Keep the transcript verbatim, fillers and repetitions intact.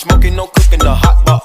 smoking, no cooking, the hot box.